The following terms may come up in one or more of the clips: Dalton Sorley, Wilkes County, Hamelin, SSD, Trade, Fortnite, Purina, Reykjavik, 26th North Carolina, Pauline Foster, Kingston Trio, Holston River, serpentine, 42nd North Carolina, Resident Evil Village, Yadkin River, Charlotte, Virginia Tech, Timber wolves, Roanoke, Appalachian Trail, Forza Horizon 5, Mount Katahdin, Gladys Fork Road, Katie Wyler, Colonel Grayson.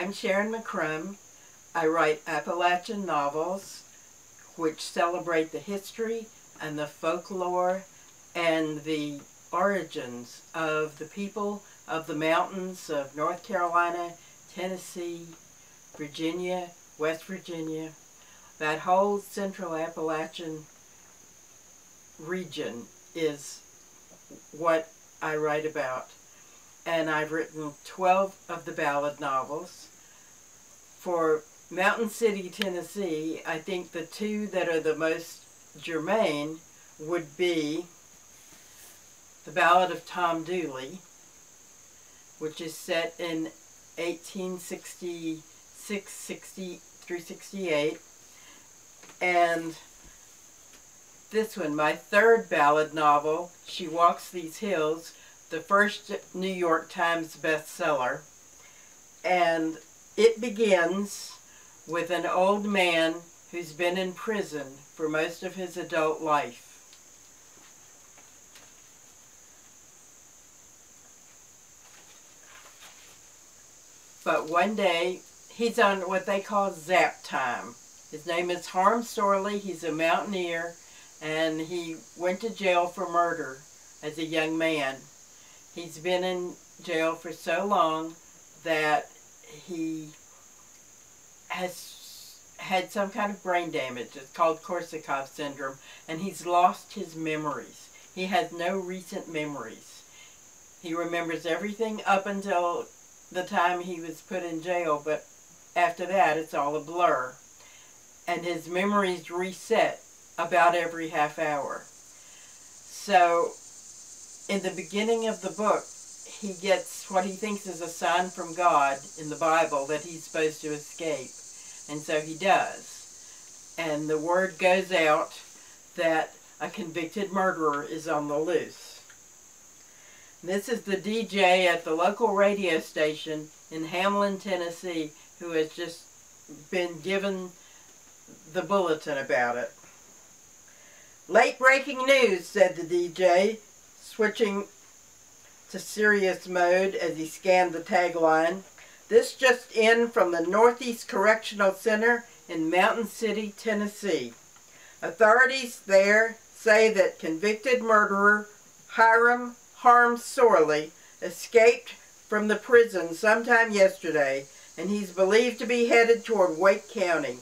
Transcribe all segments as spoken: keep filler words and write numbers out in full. I'm Sharyn McCrumb. I write Appalachian novels which celebrate the history and the folklore and the origins of the people of the mountains of North Carolina, Tennessee, Virginia, West Virginia, that whole central Appalachian region is what I write about. And I've written twelve of the ballad novels. For Mountain City, Tennessee, I think the two that are the most germane would be The Ballad of Tom Dooley, which is set in eighteen sixty-six through sixty-eight, and this one, my third ballad novel, She Walks These Hills, the first New York Times bestseller, and it begins with an old man who's been in prison for most of his adult life. But one day, he's on what they call zap time. His name is Harm Sorley. He's a mountaineer, and he went to jail for murder as a young man. He's been in jail for so long that he has had some kind of brain damage. It's called Korsakoff syndrome, and he's lost his memories. He has no recent memories. He remembers everything up until the time he was put in jail, but after that it's all a blur. And his memories reset about every half hour. So in the beginning of the book, he gets what he thinks is a sign from God in the Bible that he's supposed to escape. And so he does. And the word goes out that a convicted murderer is on the loose. This is the D J at the local radio station in Hamelin, Tennessee, who has just been given the bulletin about it. "Late breaking news," said the D J, switching to serious mode as he scanned the tagline. "This just in from the Northeast Correctional Center in Mountain City, Tennessee. Authorities there say that convicted murderer Hiram Harm Sorley escaped from the prison sometime yesterday, and he's believed to be headed toward Wake County.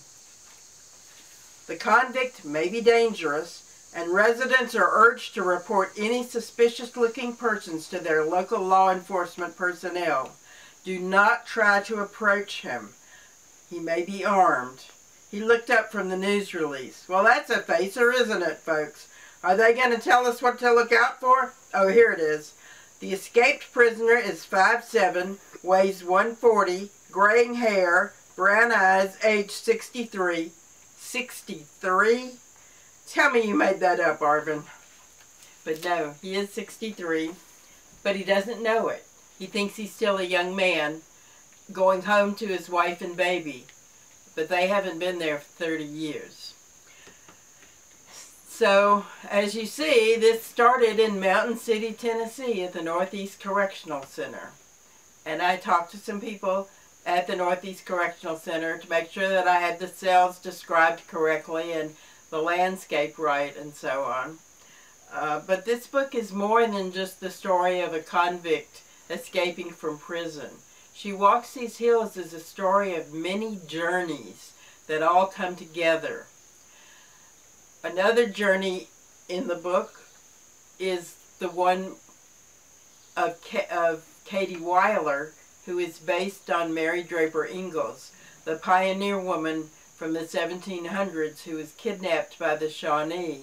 The convict may be dangerous, and residents are urged to report any suspicious-looking persons to their local law enforcement personnel. Do not try to approach him. He may be armed." He looked up from the news release. Well, that's a facer, isn't it, folks? Are they going to tell us what to look out for? Oh, here it is. The escaped prisoner is five seven, weighs one forty, graying hair, brown eyes, age sixty-three. sixty-three? Tell me you made that up, Arvin. But no, he is sixty-three, but he doesn't know it. He thinks he's still a young man going home to his wife and baby, but they haven't been there for thirty years. So, as you see, this started in Mountain City, Tennessee at the Northeast Correctional Center. And I talked to some people at the Northeast Correctional Center to make sure that I had the cells described correctly and the landscape right and so on. Uh, but this book is more than just the story of a convict escaping from prison. She Walks These Hills is a story of many journeys that all come together. Another journey in the book is the one of, Ka- of Katie Wyler, who is based on Mary Draper Ingles, the pioneer woman from the seventeen hundreds who was kidnapped by the Shawnee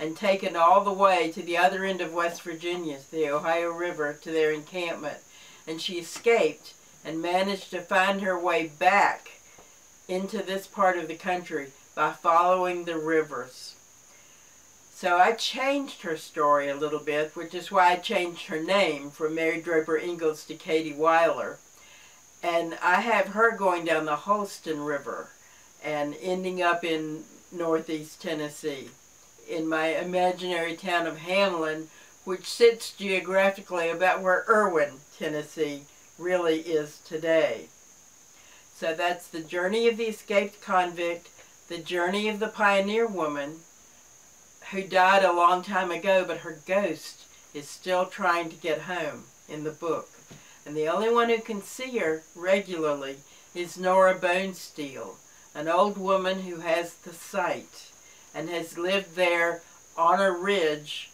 and taken all the way to the other end of West Virginia, the Ohio River, to their encampment. And she escaped and managed to find her way back into this part of the country by following the rivers. So I changed her story a little bit, which is why I changed her name from Mary Draper Ingles to Katie Wyler. And I have her going down the Holston River and ending up in northeast Tennessee, in my imaginary town of Hamelin, which sits geographically about where Irwin, Tennessee really is today. So that's the journey of the escaped convict, the journey of the pioneer woman who died a long time ago, but her ghost is still trying to get home in the book. And the only one who can see her regularly is Nora Bonesteel, an old woman who has the sight and has lived there on a ridge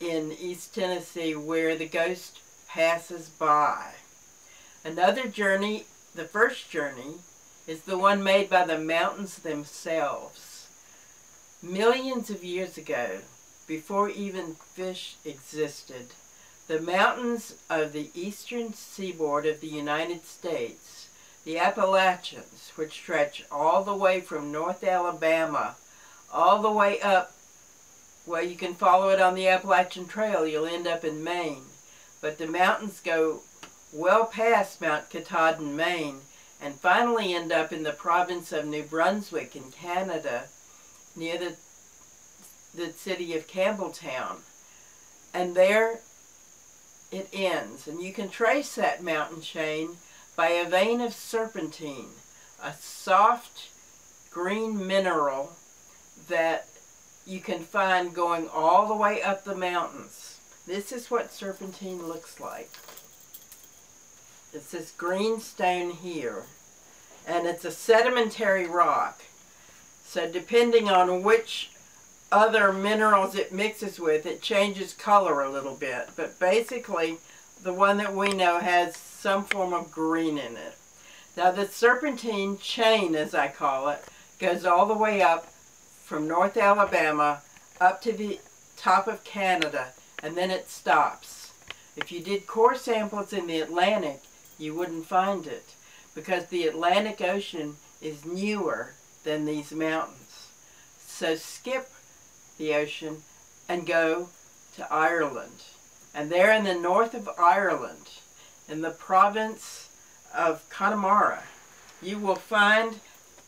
in East Tennessee where the ghost passes by. Another journey, the first journey, is the one made by the mountains themselves. Millions of years ago, before even fish existed, the mountains of the eastern seaboard of the United States, the Appalachians, which stretch all the way from North Alabama, all the way up, well, you can follow it on the Appalachian Trail, you'll end up in Maine. But the mountains go well past Mount Katahdin, Maine, and finally end up in the province of New Brunswick in Canada, near the, the city of Campbelltown. And there it ends, and you can trace that mountain chain by a vein of serpentine, a soft green mineral that you can find going all the way up the mountains. This is what serpentine looks like. It's this green stone here, and it's a sedimentary rock. So depending on which other minerals it mixes with, it changes color a little bit, but basically the one that we know has some form of green in it. Now the serpentine chain, as I call it, goes all the way up from North Alabama up to the top of Canada, and then it stops. If you did core samples in the Atlantic, you wouldn't find it, because the Atlantic Ocean is newer than these mountains. So skip the ocean and go to Ireland. And there in the north of Ireland, in the province of Connemara, you will find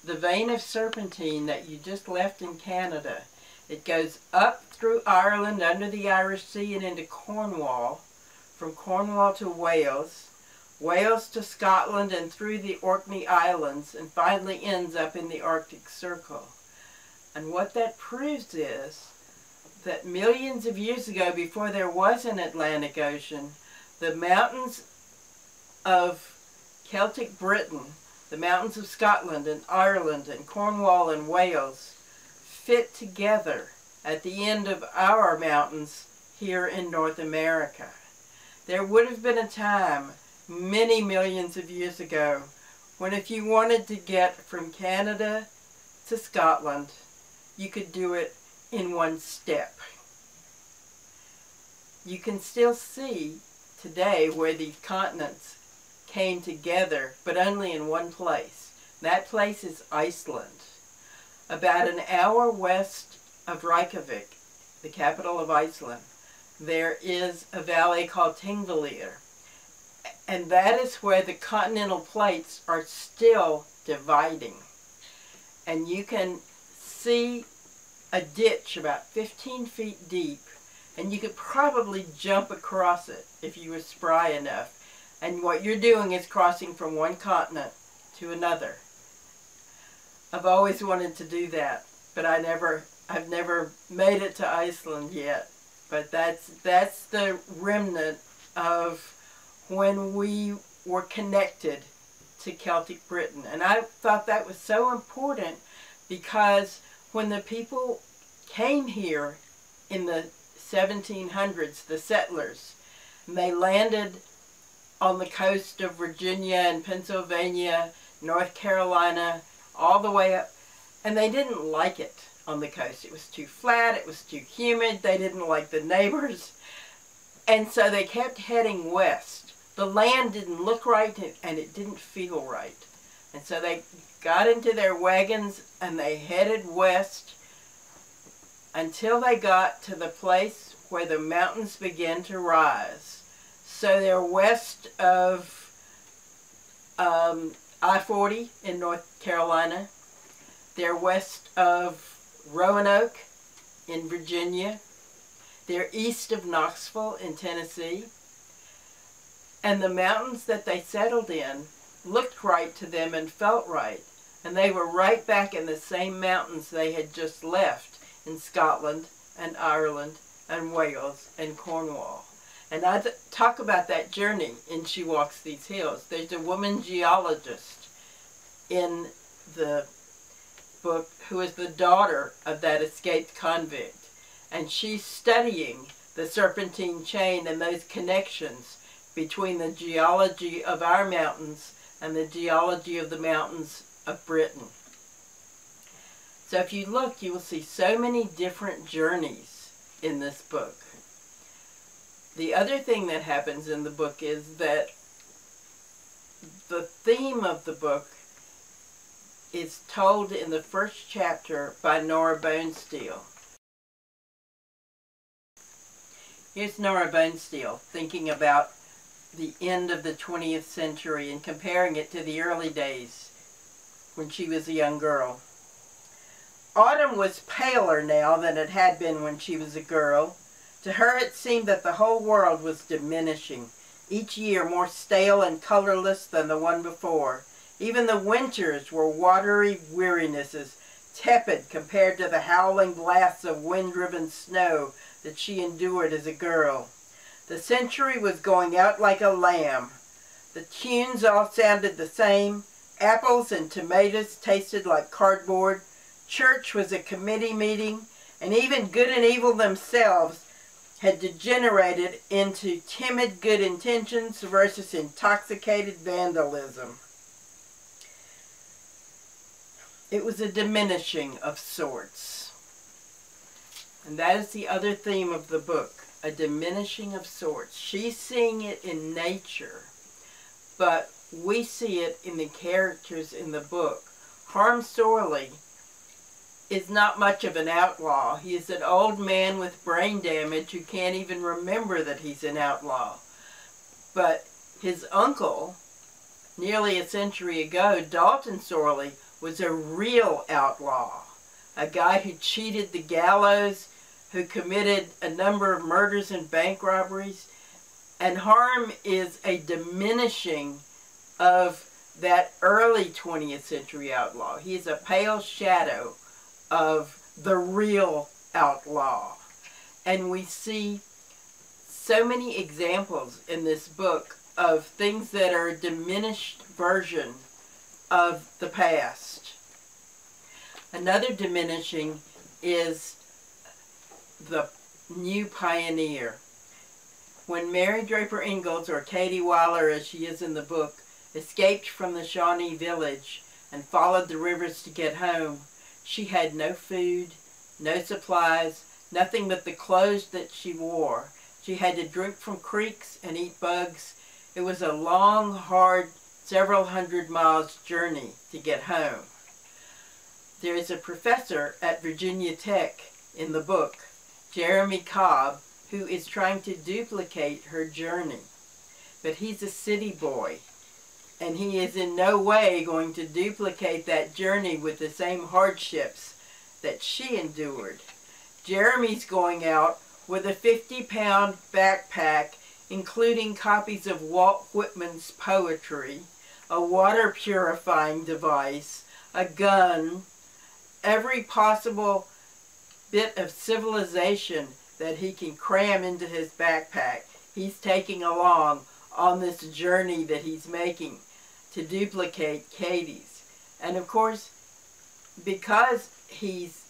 the vein of serpentine that you just left in Canada. It goes up through Ireland, under the Irish Sea, and into Cornwall, from Cornwall to Wales, Wales to Scotland, and through the Orkney Islands, and finally ends up in the Arctic Circle. And what that proves is that millions of years ago, before there was an Atlantic Ocean, the mountains of Celtic Britain, the mountains of Scotland and Ireland and Cornwall and Wales, fit together at the end of our mountains here in North America. There would have been a time many millions of years ago when if you wanted to get from Canada to Scotland, you could do it in one step. You can still see today where the continents came together, but only in one place. That place is Iceland. About an hour west of Reykjavik, the capital of Iceland, there is a valley called Thingvellir. And that is where the continental plates are still dividing. And you can see a ditch about fifteen feet deep, and you could probably jump across it if you were spry enough. And what you're doing is crossing from one continent to another. I've always wanted to do that, but I never, I've never made it to Iceland yet. But that's, that's the remnant of when we were connected to Celtic Britain. And I thought that was so important because when the people came here in the seventeen hundreds, the settlers, and they landed on the coast of Virginia and Pennsylvania, North Carolina, all the way up, and they didn't like it on the coast. It was too flat, it was too humid, they didn't like the neighbors, and so they kept heading west. The land didn't look right, and it didn't feel right. And so they got into their wagons and they headed west until they got to the place where the mountains began to rise. So they're west of um, I forty in North Carolina. They're west of Roanoke in Virginia. They're east of Knoxville in Tennessee. And the mountains that they settled in looked right to them and felt right. And they were right back in the same mountains they had just left in Scotland and Ireland and Wales and Cornwall. And I talk about that journey in She Walks These Hills. There's a woman geologist in the book who is the daughter of that escaped convict. And she's studying the serpentine chain and those connections between the geology of our mountains and the geology of the mountains of Britain. So if you look, you will see so many different journeys in this book. The other thing that happens in the book is that the theme of the book is told in the first chapter by Nora Bonesteel. Here's Nora Bonesteel thinking about the end of the twentieth century and comparing it to the early days when she was a young girl. Autumn was paler now than it had been when she was a girl. To her it seemed that the whole world was diminishing, each year more stale and colorless than the one before. Even the winters were watery wearinesses, tepid compared to the howling blasts of wind-driven snow that she endured as a girl. The century was going out like a lamb. The tunes all sounded the same. Apples and tomatoes tasted like cardboard. Church was a committee meeting, and even good and evil themselves had degenerated into timid good intentions versus intoxicated vandalism. It was a diminishing of sorts. And that is the other theme of the book, a diminishing of sorts. She's seeing it in nature, but we see it in the characters in the book. Harm Sorley is not much of an outlaw. He is an old man with brain damage who can't even remember that he's an outlaw. But his uncle, nearly a century ago, Dalton Sorley, was a real outlaw, a guy who cheated the gallows, who committed a number of murders and bank robberies. And Harm is a diminishing of that early twentieth century outlaw. He is a pale shadow of the real outlaw. And we see so many examples in this book of things that are a diminished version of the past. Another diminishing is the new pioneer. When Mary Draper Ingles, or Katie Wyler as she is in the book, escaped from the Shawnee village and followed the rivers to get home, she had no food, no supplies, nothing but the clothes that she wore. She had to drink from creeks and eat bugs. It was a long, hard, several hundred miles journey to get home. There is a professor at Virginia Tech in the book, Jeremy Cobb, who is trying to duplicate her journey. But he's a city boy, and he is in no way going to duplicate that journey with the same hardships that she endured. Jeremy's going out with a fifty pound backpack, including copies of Walt Whitman's poetry, a water purifying device, a gun, every possible bit of civilization that he can cram into his backpack. He's taking along on this journey that he's making to duplicate Katie's. And of course, because he's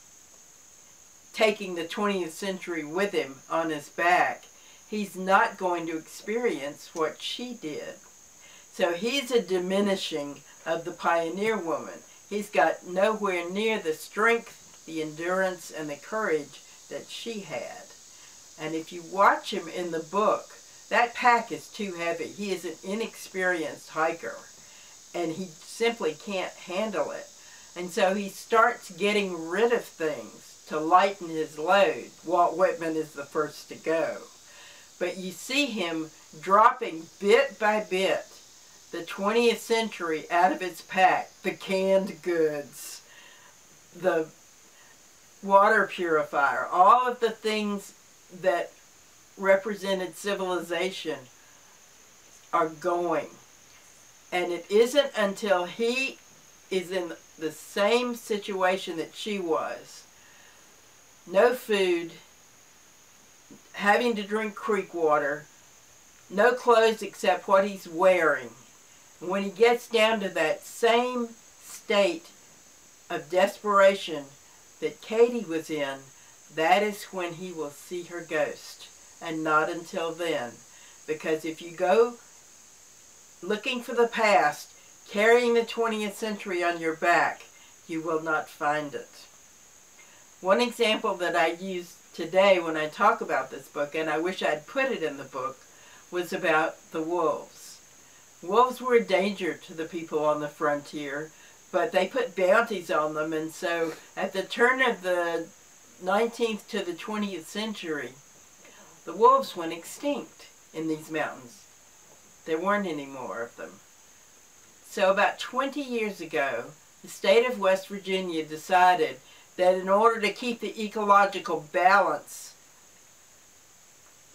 taking the twentieth century with him on his back, he's not going to experience what she did. So he's a diminishing of the pioneer woman. He's got nowhere near the strength, the endurance, and the courage that she had. And if you watch him in the book, that pack is too heavy. He is an inexperienced hiker, and he simply can't handle it. And so he starts getting rid of things to lighten his load. Walt Whitman is the first to go. But you see him dropping bit by bit the twentieth century out of its pack, the canned goods, the water purifier, all of the things that represented civilization are going. And it isn't until he is in the same situation that she was. No food, having to drink creek water, no clothes except what he's wearing. And when he gets down to that same state of desperation that Katie was in, that is when he will see her ghost, and not until then. Because if you go looking for the past, carrying the twentieth century on your back, you will not find it. One example that I use today when I talk about this book, and I wish I'd put it in the book, was about the wolves. Wolves were a danger to the people on the frontier, but they put bounties on them, and so at the turn of the nineteenth to the twentieth century, the wolves went extinct in these mountains. There weren't any more of them. So about twenty years ago, the state of West Virginia decided that in order to keep the ecological balance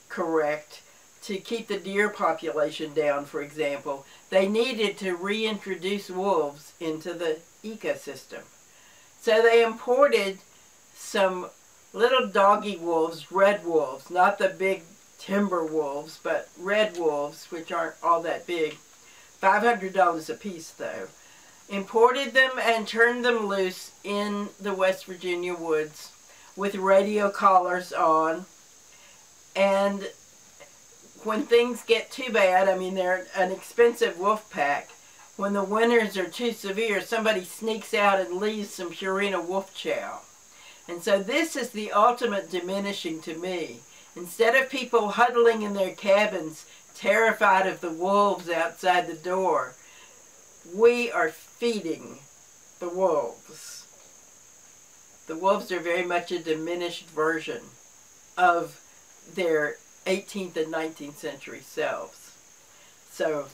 correct, to keep the deer population down, for example, they needed to reintroduce wolves into the ecosystem. So they imported some little doggy wolves, red wolves, not the big timber wolves, but red wolves, which aren't all that big, five hundred dollars a piece though, imported them and turned them loose in the West Virginia woods with radio collars on. And when things get too bad, I mean, they're an expensive wolf pack. When the winters are too severe, somebody sneaks out and leaves some Purina wolf chow. And so this is the ultimate diminishing to me. Instead of people huddling in their cabins, terrified of the wolves outside the door, we are feeding the wolves. The wolves are very much a diminished version of their eighteenth and nineteenth century selves. So,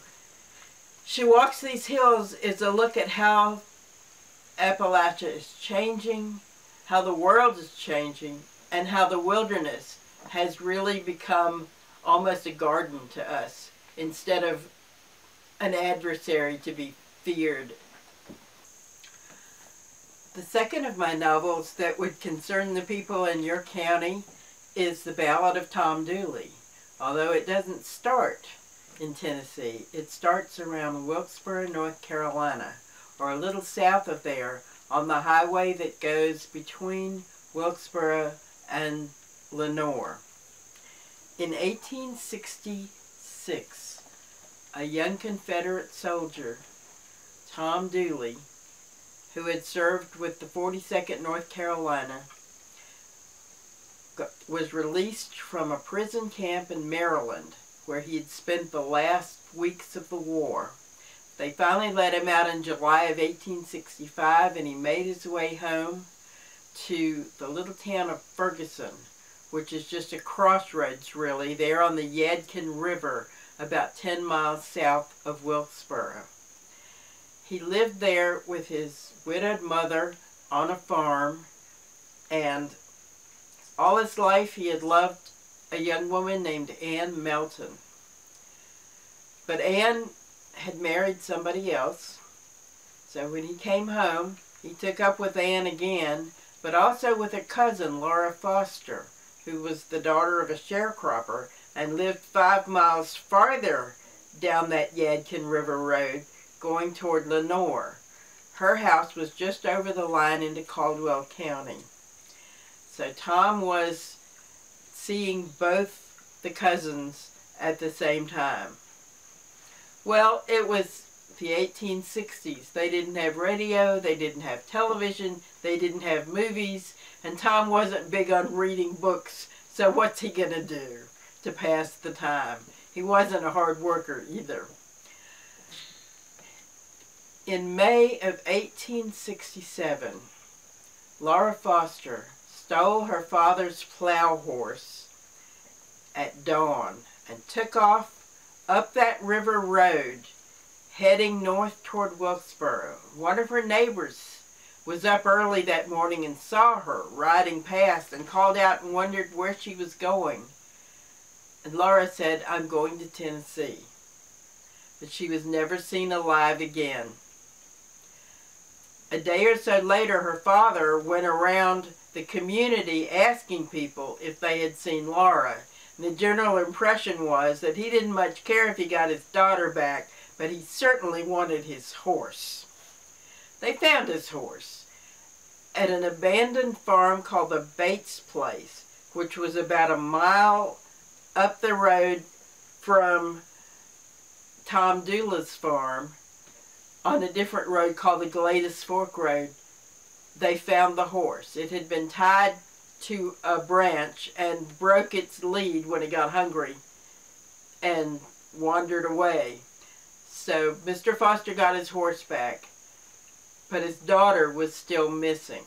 She Walks These Hills is a look at how Appalachia is changing, how the world is changing, and how the wilderness has really become almost a garden to us instead of an adversary to be feared. The second of my novels that would concern the people in your county is The Ballad of Tom Dooley, although it doesn't start in Tennessee. It starts around Wilkesboro, North Carolina, or a little south of there, on the highway that goes between Wilkesboro and Lenoir. In eighteen sixty-six, a young Confederate soldier, Tom Dooley, who had served with the forty-second North Carolina, was released from a prison camp in Maryland where he had spent the last weeks of the war. They finally let him out in July of eighteen sixty-five, and he made his way home to the little town of Ferguson, which is just a crossroads really. They're on the Yadkin River, about ten miles south of Wilkesboro. He lived there with his widowed mother on a farm, and all his life he had loved a young woman named Anne Melton. But Anne had married somebody else, so when he came home, he took up with Anne again, but also with her cousin, Laura Foster, who was the daughter of a sharecropper and lived five miles farther down that Yadkin River road going toward Lenoir. Her house was just over the line into Caldwell County. So Tom was seeing both the cousins at the same time. Well, it was the eighteen sixties. They didn't have radio, they didn't have television, they didn't have movies, and Tom wasn't big on reading books, so what's he gonna do to pass the time? He wasn't a hard worker either. In May of eighteen sixty-seven, Laura Foster stole her father's plow horse at dawn and took off up that river road heading north toward Wilkesboro. One of her neighbors was up early that morning and saw her riding past and called out and wondered where she was going. And Laura said, "I'm going to Tennessee." but she was never seen alive again. A day or so later, her father went around the community asking people if they had seen Laura. And the general impression was that he didn't much care if he got his daughter back, but he certainly wanted his horse. They found his horse at an abandoned farm called the Bates Place, which was about a mile up the road from Tom Dooley's farm, on a different road called the Gladys Fork Road. They found the horse. It had been tied to a branch and broke its lead when it got hungry and wandered away. So Mister Foster got his horse back, but his daughter was still missing.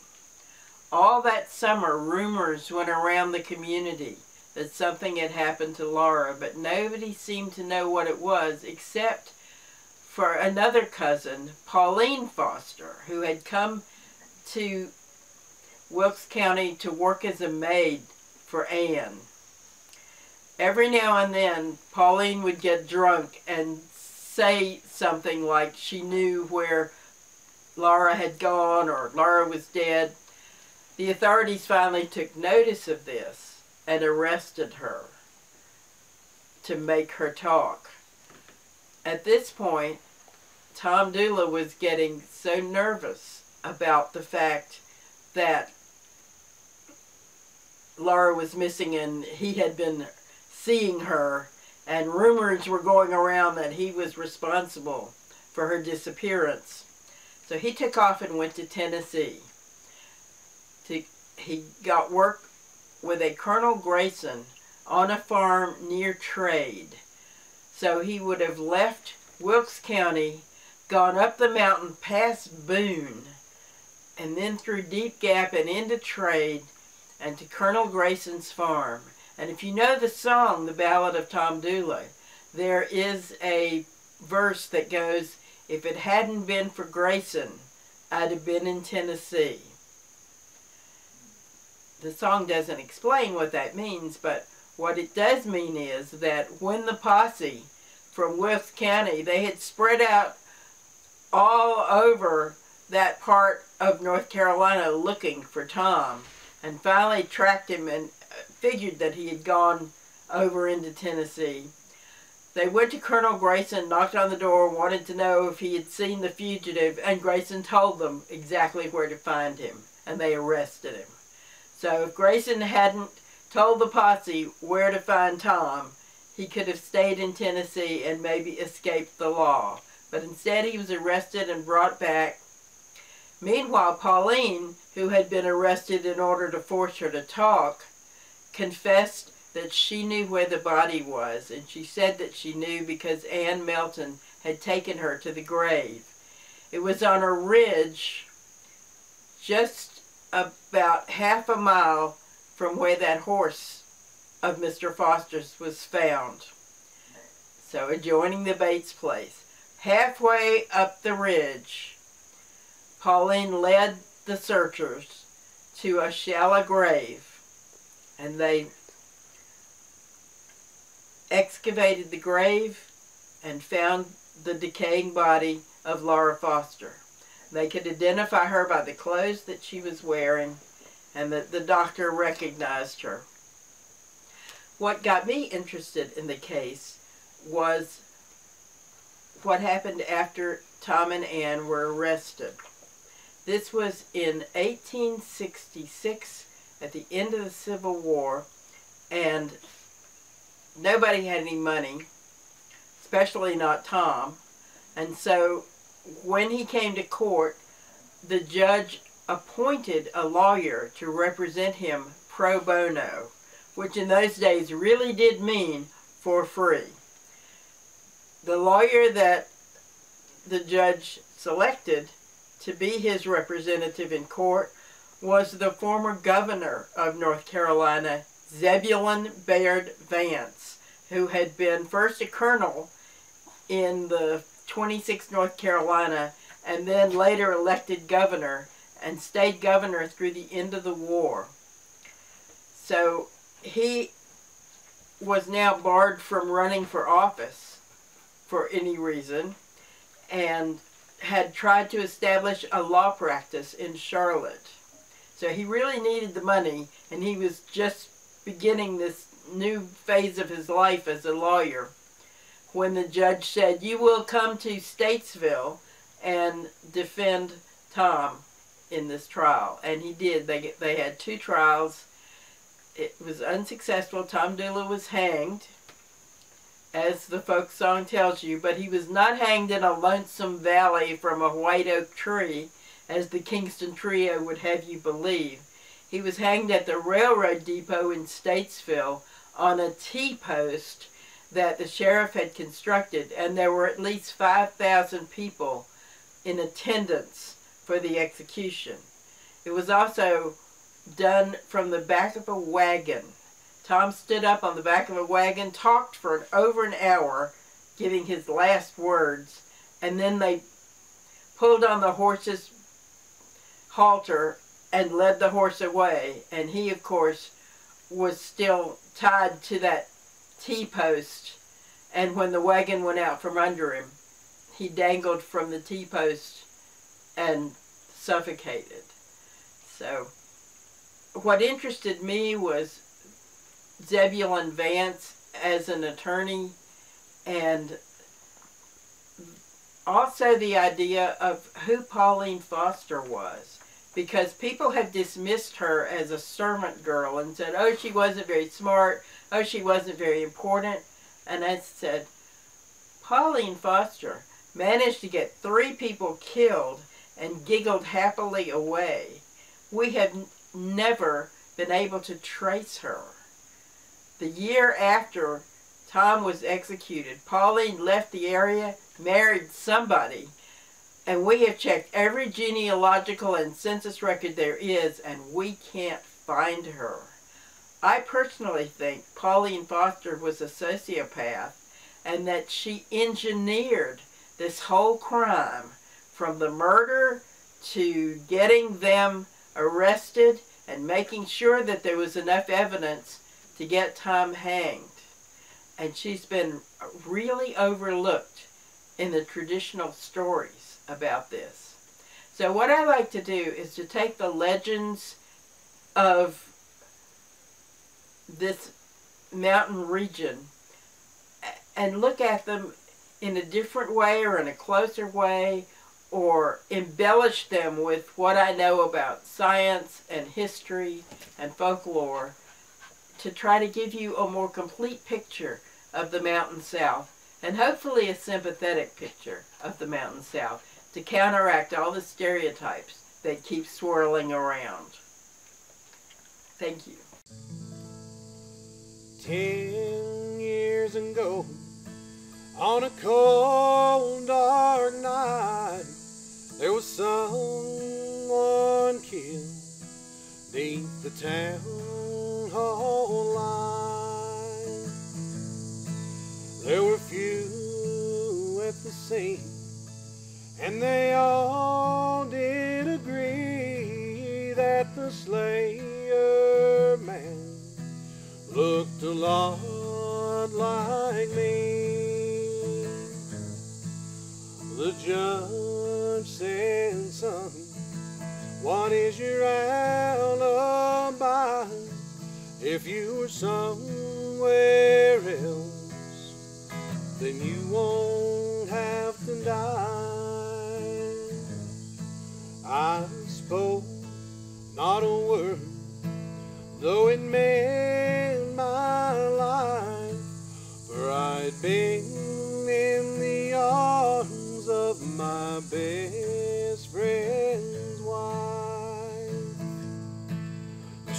All that summer, rumors went around the community that something had happened to Laura, but nobody seemed to know what it was, except for another cousin, Pauline Foster, who had come to Wilkes County to work as a maid for Anne. Every now and then, Pauline would get drunk and say something like she knew where Laura had gone or Laura was dead. The authorities finally took notice of this and arrested her to make her talk. At this point, Tom Dooley was getting so nervous about the fact that Laura was missing and he had been seeing her, and rumors were going around that he was responsible for her disappearance. So he took off and went to Tennessee. To, he got work with a Colonel Grayson on a farm near Trade. So he would have left Wilkes County, gone up the mountain past Boone, and then through Deep Gap and into Trade and to Colonel Grayson's farm. And if you know the song, The Ballad of Tom Dooley, there is a verse that goes, "If it hadn't been for Grayson, I'd have been in Tennessee." The song doesn't explain what that means, but what it does mean is that when the posse from Wilkes County, they had spread out all over that part of North Carolina looking for Tom, and finally tracked him and figured that he had gone over into Tennessee. They went to Colonel Grayson, knocked on the door, wanted to know if he had seen the fugitive, and Grayson told them exactly where to find him, and they arrested him. So if Grayson hadn't told the posse where to find Tom, he could have stayed in Tennessee and maybe escaped the law. But instead he was arrested and brought back. Meanwhile, Pauline, who had been arrested in order to force her to talk, confessed that she knew where the body was, and she said that she knew because Anne Melton had taken her to the grave. It was on a ridge just about half a mile from where that horse of Mister Foster's was found, so adjoining the Bates Place. Halfway up the ridge, Pauline led the searchers to a shallow grave, and they excavated the grave and found the decaying body of Laura Foster. They could identify her by the clothes that she was wearing, and that the doctor recognized her. What got me interested in the case was what happened after Tom and Anne were arrested. This was in eighteen sixty-six, at the end of the Civil War, and nobody had any money, especially not Tom. And so when he came to court, the judge appointed a lawyer to represent him pro bono, which in those days really did mean for free. The lawyer that the judge selected to be his representative in court was the former governor of North Carolina, Zebulon Bayard Vance, who had been first a colonel in the twenty-sixth North Carolina, and then later elected governor, and stayed governor through the end of the war. So he was now barred from running for office for any reason, and had tried to establish a law practice in Charlotte. So he really needed the money, and he was just beginning this new phase of his life as a lawyer when the judge said, "You will come to Statesville and defend Tom in this trial." And he did. They, they had two trials. It was unsuccessful. Tom Dooley was hanged, as the folk song tells you, but he was not hanged in a lonesome valley from a white oak tree, as the Kingston Trio would have you believe. He was hanged at the railroad depot in Statesville on a T-post that the sheriff had constructed, and there were at least five thousand people in attendance for the execution. It was also done from the back of a wagon. Tom stood up on the back of a wagon, talked for over an hour, giving his last words, and then they pulled on the horse's halter and led the horse away. And he, of course, was still tied to that T-post, and when the wagon went out from under him, he dangled from the T-post and suffocated. So what interested me was Zebulon Vance as an attorney, and also the idea of who Pauline Foster was, because people have dismissed her as a servant girl and said, "Oh, she wasn't very smart, oh, she wasn't very important." And I said, Pauline Foster managed to get three people killed and giggled happily away. We have never been able to trace her. The year after Tom was executed, Pauline left the area, married somebody, and we have checked every genealogical and census record there is, and we can't find her. I personally think Pauline Foster was a sociopath, and that she engineered this whole crime, from the murder to getting them arrested and making sure that there was enough evidence to get Tom hanged. And she's been really overlooked in the traditional stories about this. So what I like to do is to take the legends of this mountain region and look at them in a different way or in a closer way, or embellish them with what I know about science and history and folklore, to try to give you a more complete picture of the Mountain South, and hopefully a sympathetic picture of the Mountain South, to counteract all the stereotypes that keep swirling around. Thank you. Ten years ago, on a cold dark night, there was someone killed deep the town hall line. There were few at the scene, and they all did agree that the slayer man looked a lot like me. The judge said, "Son, what is your alibi? If you were somewhere else, then you won't have to die." I spoke not a word, though it meant my life, for I'd been in the arms of my best friend's wife.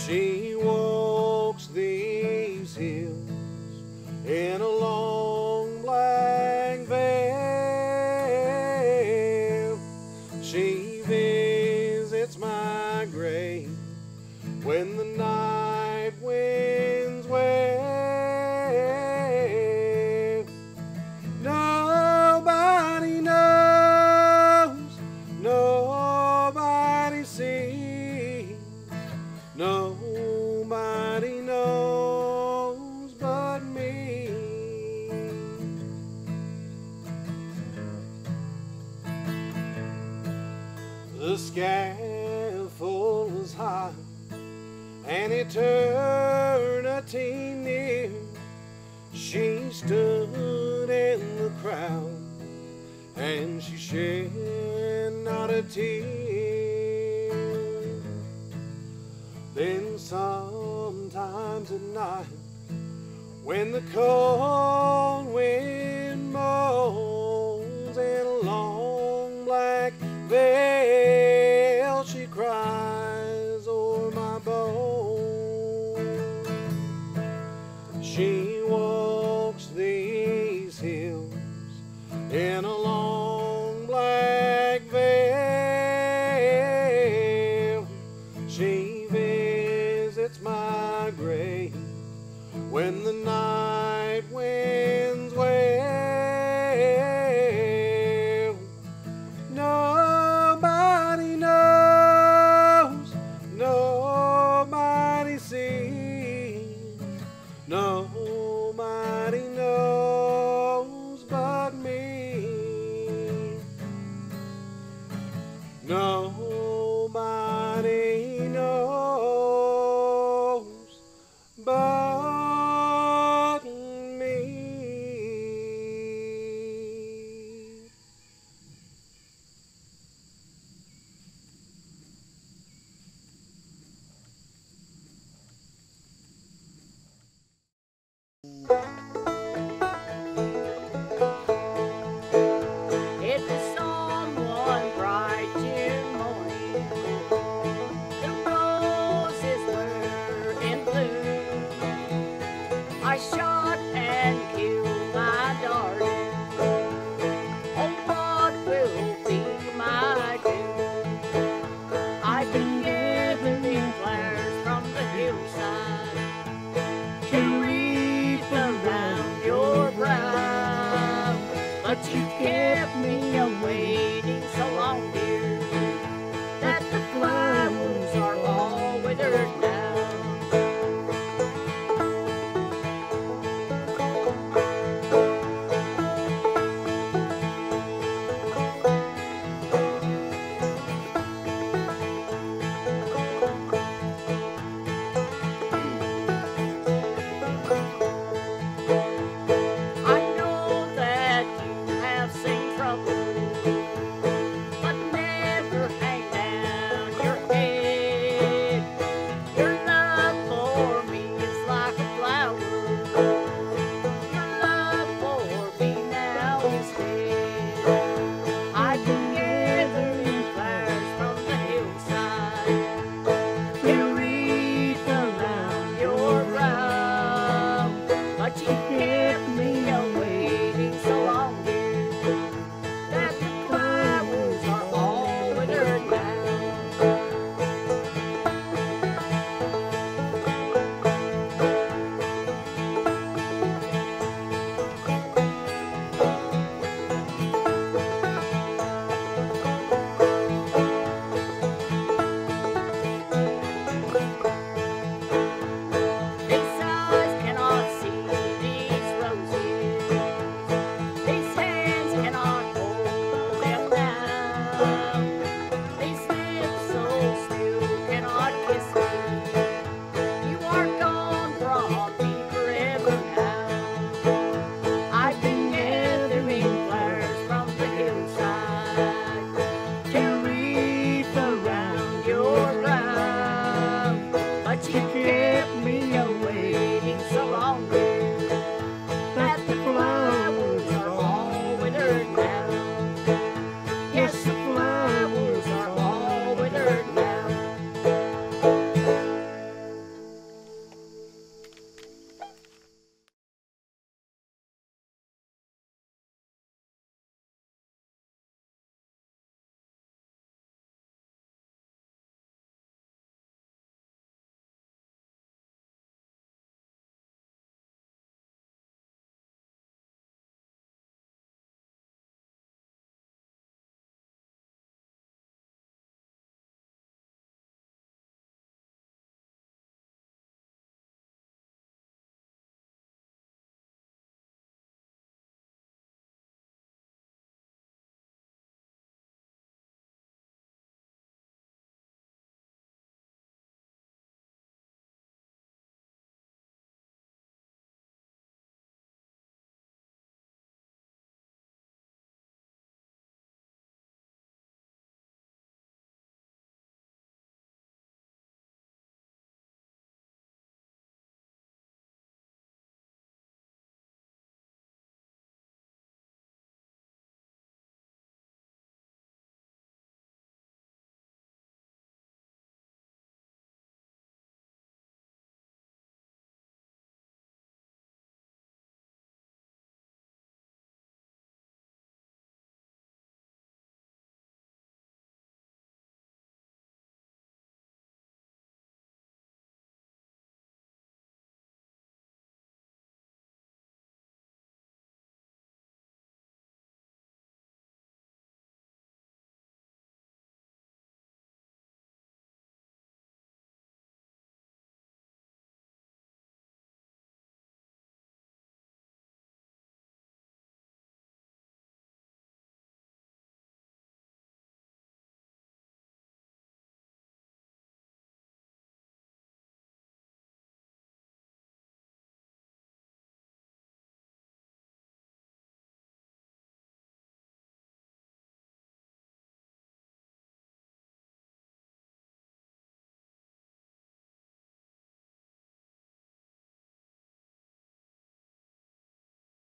She walks these hills in a long black veil. She visits my grave when the night an eternity near. She stood in the crowd, and she shed not a tear. Then sometimes at night, when the cold wind moans in a long black veil, she cries o'er my bones. She walks these hills in a long black veil. She visits my grave when the night winds wail. Nobody knows, nobody sees, nobody knows but me. Nobody knows but you